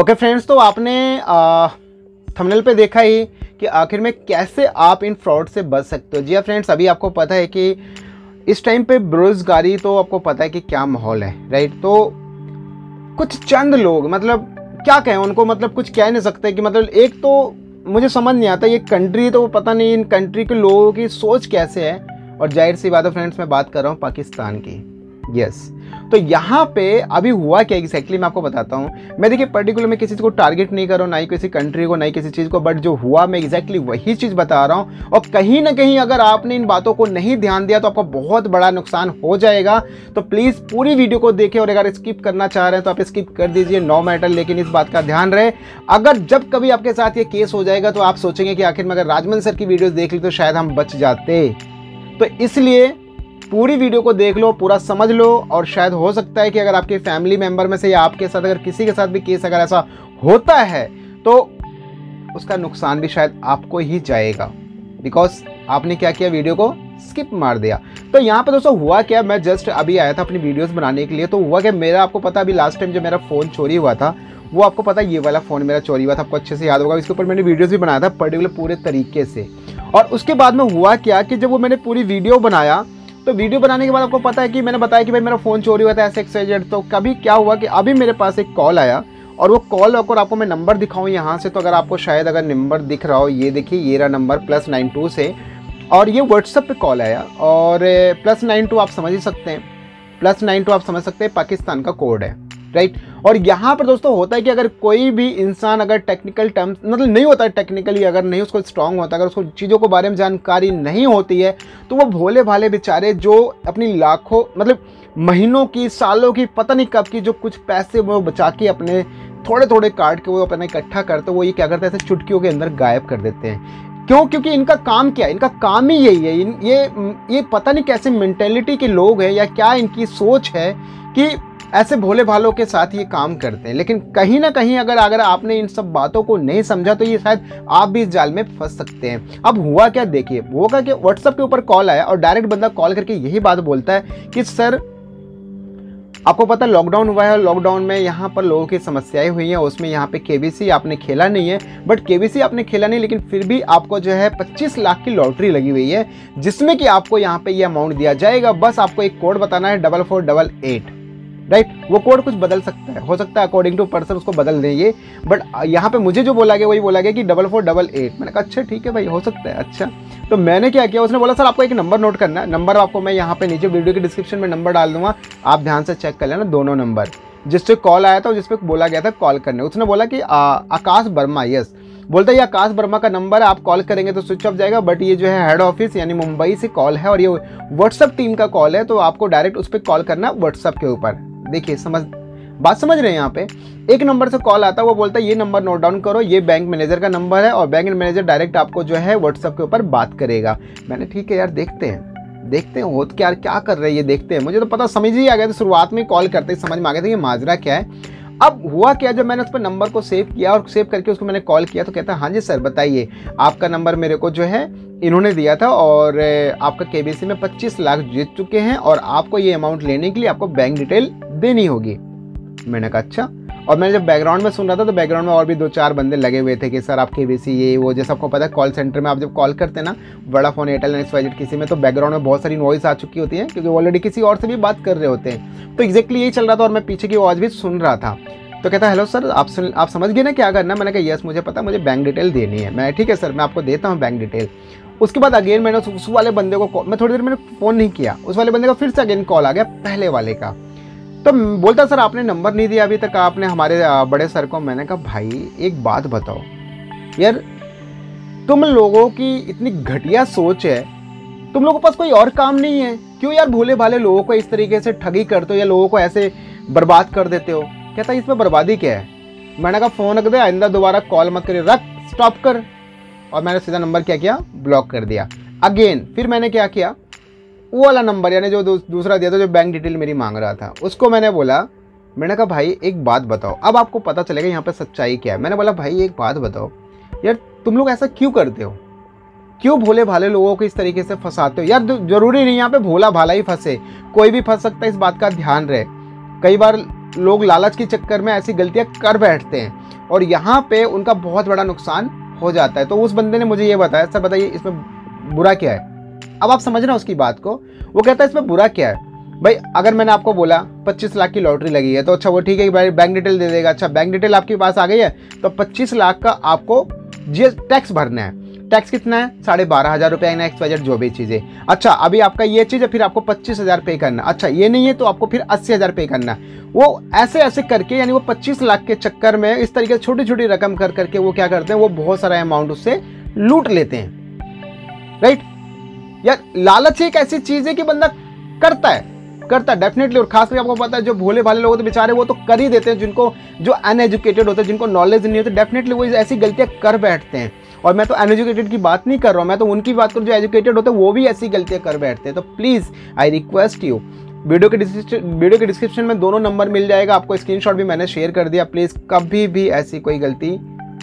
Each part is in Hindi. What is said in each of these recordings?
ओके फ्रेंड्स, तो आपने थंबनेल पे देखा ही कि आखिर में कैसे आप इन फ्रॉड से बच सकते हो। जी हाँ फ्रेंड्स, अभी आपको पता है कि इस टाइम पे बेरोज़गारी, तो आपको पता है कि क्या माहौल है, राइट। तो कुछ चंद लोग, मतलब क्या कहें उनको, मतलब कुछ कह नहीं सकते कि, मतलब एक तो मुझे समझ नहीं आता ये कंट्री, तो पता नहीं इन कंट्री के लोगों की सोच कैसे है। और जाहिर सी बात है फ्रेंड्स, मैं बात कर रहा हूँ पाकिस्तान की। यस, तो यहाँ पे अभी हुआ क्या एग्जैक्टली मैं आपको बताता हूँ। मैं देखिए पर्टिकुलर में किसी को टारगेट नहीं कर रहा हूँ, ना ही किसी कंट्री को, ना ही किसी चीज़ को, बट जो हुआ मैं एग्जैक्टली वही चीज़ बता रहा हूँ। और कहीं ना कहीं अगर आपने इन बातों को नहीं ध्यान दिया तो आपका बहुत बड़ा नुकसान हो जाएगा। तो प्लीज़ पूरी वीडियो को देखें, और अगर स्किप करना चाह रहे हैं तो आप स्किप कर दीजिए, नो मैटर। लेकिन इस बात का ध्यान रहे, अगर जब कभी आपके साथ ये केस हो जाएगा तो आप सोचेंगे कि आखिर में अगर राजमन सर की वीडियोज़ देख ली तो शायद हम बच जाते। तो इसलिए पूरी वीडियो को देख लो, पूरा समझ लो, और शायद हो सकता है कि अगर आपके फैमिली मेंबर में से या आपके साथ अगर किसी के साथ भी केस अगर ऐसा होता है तो उसका नुकसान भी शायद आपको ही जाएगा, बिकॉज आपने क्या किया, वीडियो को स्किप मार दिया। तो यहाँ पे दोस्तों हुआ क्या, मैं जस्ट अभी आया था अपनी वीडियोस बनाने के लिए। तो हुआ क्या, मेरा आपको पता अभी लास्ट टाइम जो मेरा फ़ोन चोरी हुआ था, वो आपको पता ये वाला फ़ोन मेरा चोरी हुआ था, आपको अच्छे से याद होगा। इसके ऊपर मैंने वीडियोस भी बनाया था पर्टिकुलर पूरे तरीके से। और उसके बाद में हुआ क्या कि जब वो मैंने पूरी वीडियो बनाया, तो वीडियो बनाने के बाद आपको पता है कि मैंने बताया कि भाई मेरा फ़ोन चोरी हुआ था, ऐसे एक्सीडेंट। तो कभी क्या हुआ कि अभी मेरे पास एक कॉल आया, और वो कॉल अगर आपको मैं नंबर दिखाऊं यहाँ से, तो अगर आपको शायद अगर नंबर दिख रहा हो, ये देखिए ये रहा नंबर +92 से, और ये व्हाट्सअप पे कॉल आया। और +92 आप समझ ही सकते हैं, +92 आप समझ सकते हैं पाकिस्तान का कोड है, राइट। और यहाँ पर दोस्तों होता है कि अगर कोई भी इंसान अगर टेक्निकल टर्म्स, मतलब नहीं होता है टेक्निकली, अगर नहीं उसको स्ट्रांग होता, अगर उसको चीज़ों के बारे में जानकारी नहीं होती है, तो वो भोले भाले बेचारे जो अपनी लाखों, मतलब महीनों की, सालों की, पता नहीं कब की जो कुछ पैसे वो बचा के अपने थोड़े थोड़े काट के वो अपना इकट्ठा करते, वो ये क्या करते हैं, ऐसे चुटकियों के अंदर गायब कर देते हैं। क्यों? क्योंकि इनका काम क्या है, इनका काम ही यही है। ये पता नहीं कैसे मेंटेलिटी के लोग हैं या क्या इनकी सोच है कि ऐसे भोले भालों के साथ ये काम करते हैं। लेकिन कहीं ना कहीं अगर आपने इन सब बातों को नहीं समझा तो ये शायद आप भी इस जाल में फंस सकते हैं। अब हुआ क्या, देखिए वो क्या कि व्हाट्सएप के ऊपर कॉल आया, और डायरेक्ट बंदा कॉल करके यही बात बोलता है कि सर आपको पता लॉकडाउन हुआ है, लॉकडाउन में यहाँ पर लोगों की समस्याएं हुई हैं, उसमें यहाँ पे KBC आपने खेला नहीं है, बट KBC आपने खेला नहीं, लेकिन फिर भी आपको जो है 25 लाख की लॉटरी लगी हुई है, जिसमें कि आपको यहाँ पे ये अमाउंट दिया जाएगा। बस आपको एक कोड बताना है 4488, राइट। वो कोड कुछ बदल सकता है, हो सकता है अकॉर्डिंग टू पर्सन उसको बदल देंगे, बट यहाँ पर मुझे जो बोला गया वही बोला गया कि 4488। मैंने कहा अच्छा ठीक है भाई, हो सकता है। अच्छा, तो मैंने क्या किया, उसने बोला सर आपको एक नंबर नोट करना है, नंबर आपको मैं यहाँ पे नीचे वीडियो के डिस्क्रिप्शन में नंबर डाल दूंगा, आप ध्यान से चेक कर लेना दोनों नंबर, जिससे कॉल आया था और जिसपे बोला गया था कॉल करने। उसने बोला कि आकाश वर्मा, यस, बोलता है ये आकाश वर्मा का नंबर है, आप कॉल करेंगे तो स्विच ऑफ जाएगा, बट ये जो है हेड ऑफिस यानी मुंबई से कॉल है, और ये व्हाट्सअप टीम का कॉल है, तो आपको डायरेक्ट उस पर कॉल करना व्हाट्सअप के ऊपर। देखिए बात समझ रहे हैं, यहाँ पे एक नंबर से कॉल आता है, वो बोलता है ये नंबर नोट डाउन करो, ये बैंक मैनेजर का नंबर है, और बैंक मैनेजर डायरेक्ट आपको जो है व्हाट्सएप के ऊपर बात करेगा। मैंने ठीक है यार, देखते हैं वो तो यार क्या कर रहे हैं ये, देखते हैं। मुझे तो पता समझ ही आ गया, तो शुरुआत में कॉल करते ही समझ में आ गया था ये माजरा क्या है। अब हुआ क्या, जब मैंने उस पर नंबर को सेव किया और सेव करके उसको मैंने कॉल किया, तो कहता है हाँ जी सर बताइए, आपका नंबर मेरे को जो है इन्होंने दिया था, और आपका KBC में 25 लाख जीत चुके हैं, और आपको ये अमाउंट लेने के लिए आपको बैंक डिटेल देनी होगी। मैंने कहा अच्छा, और मैंने जब बैकग्राउंड में सुन रहा था तो बैकग्राउंड में और भी 2-4 बंदे लगे हुए थे कि सर आप KBC ये वो, जैसे आपको पता है कॉल सेंटर में आप जब कॉल करते हैं ना, वोडाफोन, एयरटेल, XYZ किसी में, तो बैकग्राउंड में बहुत सारी नॉइस आ चुकी होती है, क्योंकि ऑलरेडी किसी और से भी बात कर रहे होते हैं। तो एग्जैक्टली यही चल रहा था, और मैं पीछे की आवाज़ भी सुन रहा था। तो कहता है हेलो सर आप समझ गए ना क्या करना। मैंने कहा यस मुझे पता, मुझे बैंक डिटेल देनी है। मैं ठीक है सर मैं आपको देता हूँ बैंक डिटेल। उसके बाद अगेन मैंने उस वाले बंदे को, मैं थोड़ी देर मैंने फ़ोन नहीं किया, उस वाले बंदे का फिर से अगेन कॉल आ गया पहले वाले का। तो बोलता सर आपने नंबर नहीं दिया अभी तक आपने हमारे बड़े सर को। मैंने कहा भाई एक बात बताओ यार, तुम लोगों की इतनी घटिया सोच है, तुम लोगों के पास कोई और काम नहीं है, क्यों यार भोले भाले लोगों को इस तरीके से ठगी करते हो या लोगों को ऐसे बर्बाद कर देते हो। कहता इसमें बर्बादी क्या है। मैंने कहा फ़ोन रख दे, आइंदा दोबारा कॉल मत करे, रख, स्टॉप कर। और मैंने सीधा नंबर क्या किया, ब्लॉक कर दिया। अगेन फिर मैंने क्या किया, वो वाला नंबर यानी जो दूसरा दिया था जो बैंक डिटेल मेरी मांग रहा था, उसको मैंने बोला, मैंने कहा भाई एक बात बताओ, अब आपको पता चलेगा यहाँ पे सच्चाई क्या है। मैंने बोला भाई एक बात बताओ यार, तुम लोग ऐसा क्यों करते हो, क्यों भोले भाले लोगों को इस तरीके से फंसाते हो यार। ज़रूरी नहीं यहाँ पे भोला भाला ही फंसे, कोई भी फंस सकता है, इस बात का ध्यान रहे। कई बार लोग लालच के चक्कर में ऐसी गलतियां कर बैठते हैं और यहाँ पे उनका बहुत बड़ा नुकसान हो जाता है। तो उस बंदे ने मुझे ये बताया, सर बताइए इसमें बुरा क्या है। अब आप समझ रहे हो उसकी बात को, वो कहता है इसमें बुरा क्या है भाई। अगर मैंने आपको बोला 25 लाख की लॉटरी लगी है तो अच्छा वो ठीक है भाई बैंक डिटेल दे देगा। अच्छा बैंक डिटेल आपके पास आ गई है तो 25 लाख का आपको जीएस टैक्स भरना है। टैक्स कितना है? 12,500 रुपये है ना, एक्स बजट जो भी चीज़ें। अच्छा अभी आपका ये चीज़ है, फिर आपको 25,000 पे करना। अच्छा ये नहीं है तो आपको फिर 80,000 पे करना। वो ऐसे ऐसे करके यानी वो 25 लाख के चक्कर में इस तरीके से छोटी छोटी रकम कर करके वो क्या करते हैं, वो बहुत सारा अमाउंट उससे लूट लेते हैं। राइट यार, लालच एक ऐसी चीज़ है कि बंदा करता है डेफिनेटली। और खासकर आपको पता है जो भोले भाले लोग होते हैं बेचारे वो तो कर ही देते हैं, जिनको जो अनएजुकेटेड होते हैं, जिनको नॉलेज नहीं होती डेफिनेटली वो ऐसी गलतियां कर बैठते हैं। और मैं तो अनएजुकेटेड की बात नहीं कर रहा हूँ, मैं तो उनकी बात करूँ जो एजुकेटेड होते हैं, वो भी ऐसी गलतियाँ कर बैठते हैं। तो please I request you, video के डिस्क्रिप्शन में दोनों नंबर मिल जाएगा, आपको स्क्रीनशॉट भी मैंने शेयर कर दिया। प्लीज़ कभी भी ऐसी कोई गलती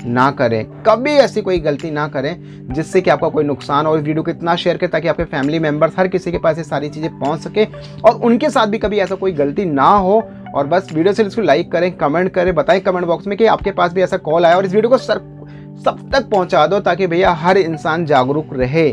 ना करें, कभी ऐसी कोई गलती ना करें जिससे कि आपका कोई नुकसान हो। इस वीडियो को इतना शेयर करें ताकि आपके फैमिली मेम्बर्स हर किसी के पास ये सारी चीज़ें पहुंच सके और उनके साथ भी कभी ऐसा कोई गलती ना हो। और बस वीडियो से इसको लाइक करें, कमेंट करें, बताएं कमेंट बॉक्स में कि आपके पास भी ऐसा कॉल आया और इस वीडियो को सब तक पहुँचा दो ताकि भैया हर इंसान जागरूक रहे।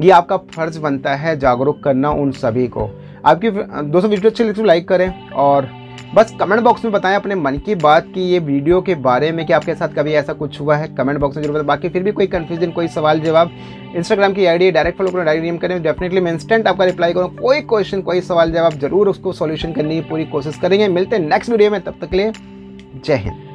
ये आपका फर्ज बनता है जागरूक करना उन सभी को। आपकी दोस्तों वीडियो अच्छी लगी तो लाइक करें और बस कमेंट बॉक्स में बताएं अपने मन की बात कि ये वीडियो के बारे में कि आपके साथ कभी ऐसा कुछ हुआ है, कमेंट बॉक्स में जरूर बताएं। बाकी फिर भी कोई कंफ्यूजन, कोई सवाल जवाब, इंस्टाग्राम की आईडी डायरेक्ट फॉलो करें, डायरेक्ट डीएम करें, डेफिनेटली मैं इंस्टेंट आपका रिप्लाई करूँ। कोई क्वेश्चन, कोई सवाल जवाब जरूर उसको सॉल्यूशन करने की पूरी कोशिश करेंगे। मिलते हैं नेक्स्ट वीडियो में, तब तक के लिए जय हिंद।